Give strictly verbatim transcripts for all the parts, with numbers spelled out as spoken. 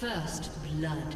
First blood.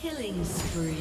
Killing spree.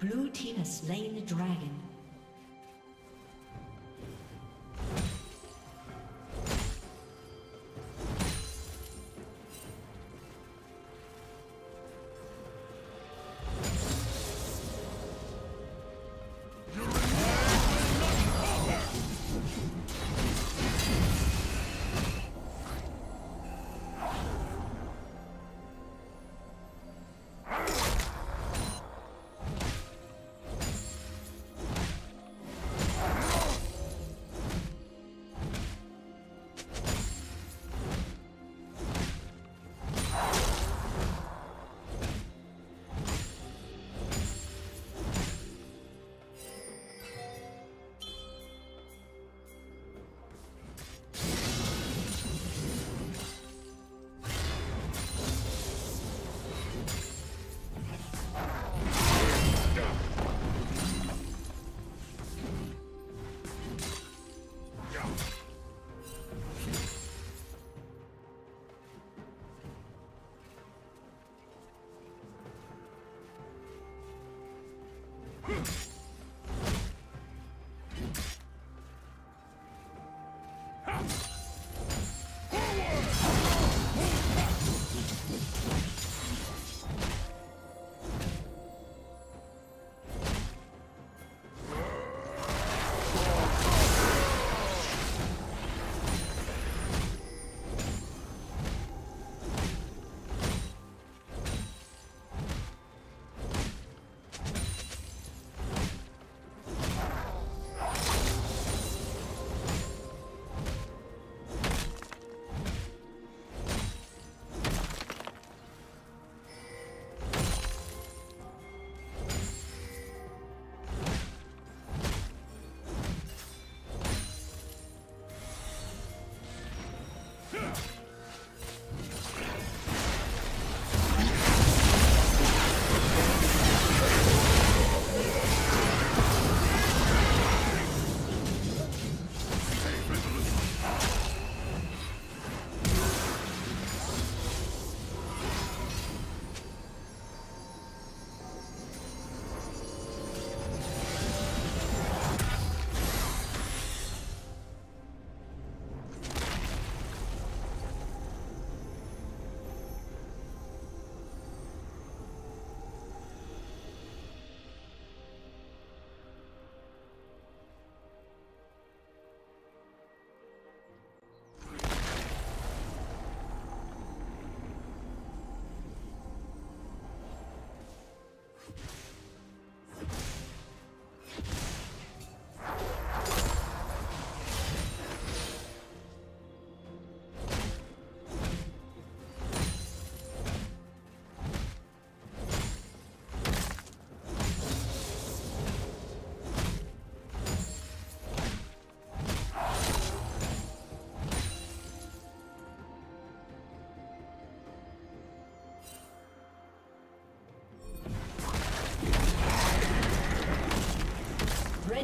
Blue team has slain the dragon. Red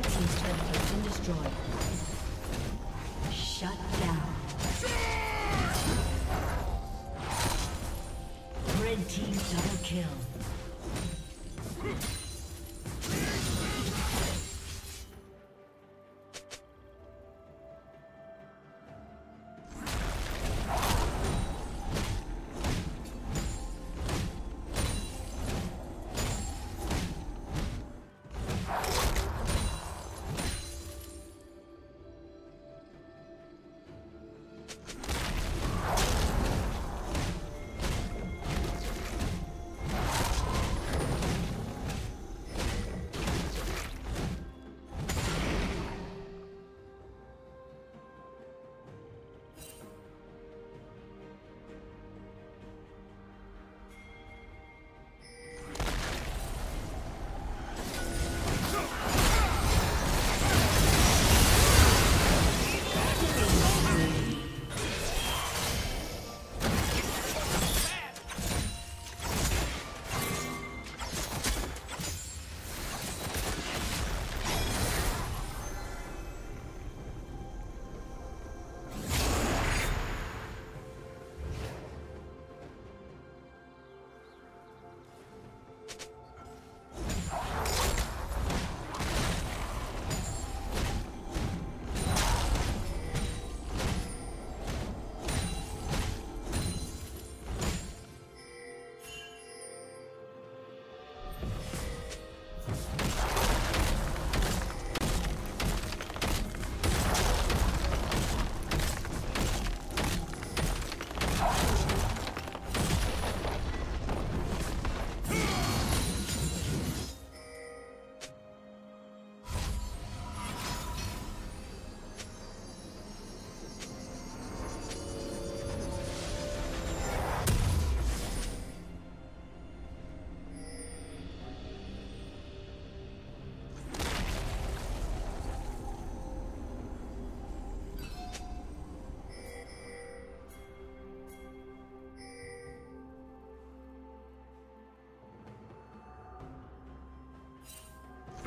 team's turret has been destroyed. Shut down. Red team double kill.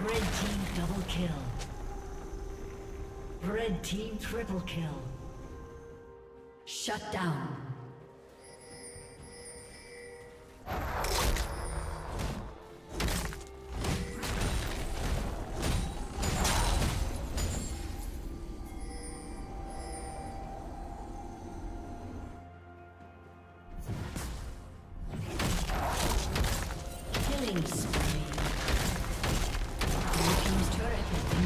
Red team double kill. Red team triple kill. Shut down. Killing spree. Your team's turret has been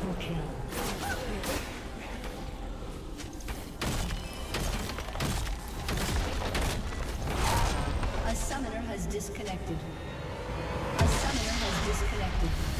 Triple kill. A summoner has disconnected. A summoner has disconnected.